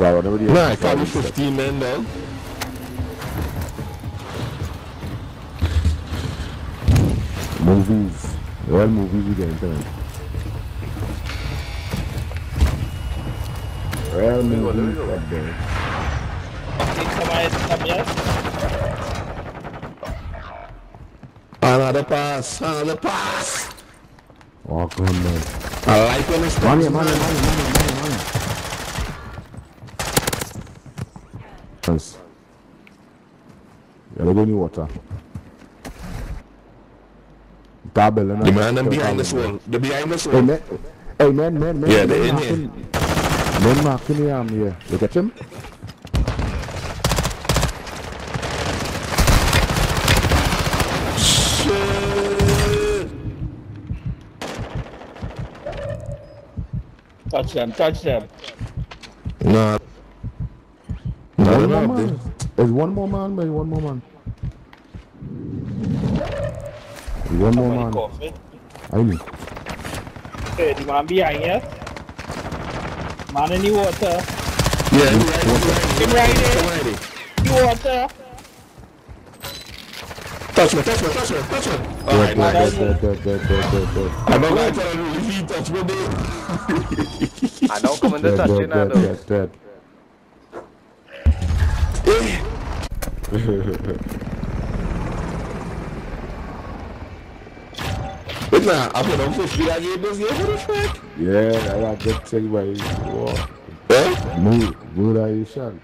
Sorry, nobody else. Nah, I carry 15 men down. Movies. All movies with the internet. All movies up there. Another pass. Walk on, man. I like when it's money. You're going to water. The man and behind this wall. They're behind this wall. Hey, man. Yeah, they're in here. Men marking the arm here. You catch him? Touch them. Nah. No. There's one more man. One more man. Hey, the man behind you. Man in the water. Yeah, he's right there. The water. Touch me. Alright, nice. Dead. I'm not going to tell you if he touch me, dude. I know Commander touching now, though. Dead. Wait, man, I put on 50 again this year for the fact. Yeah, I got that thing by you. Yeah? Move, good, I shot.